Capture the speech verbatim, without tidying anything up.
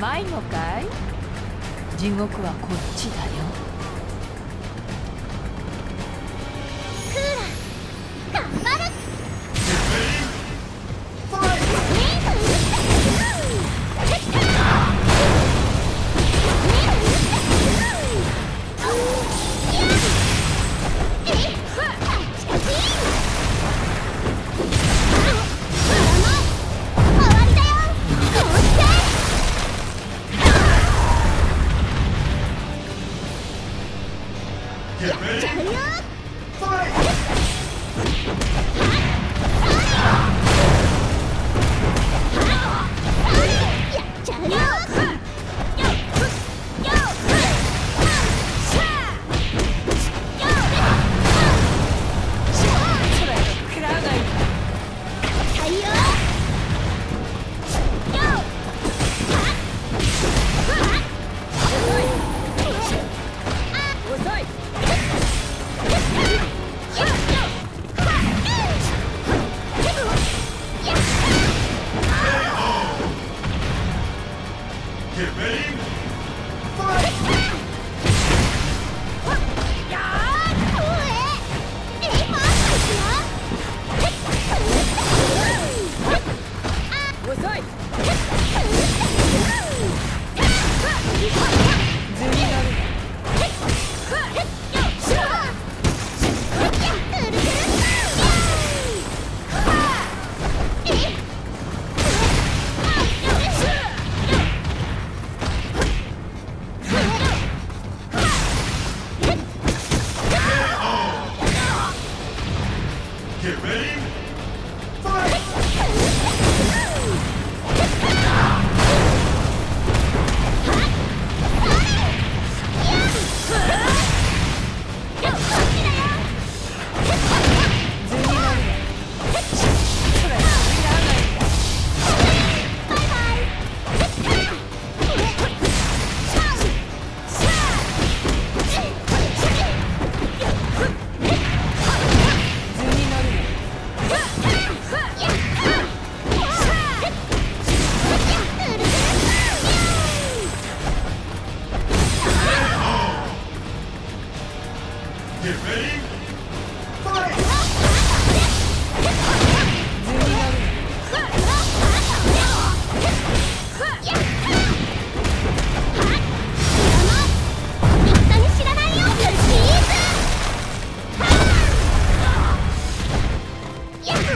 迷子かい？地獄はこっちだよ。クーラー、頑張る！ Yeah.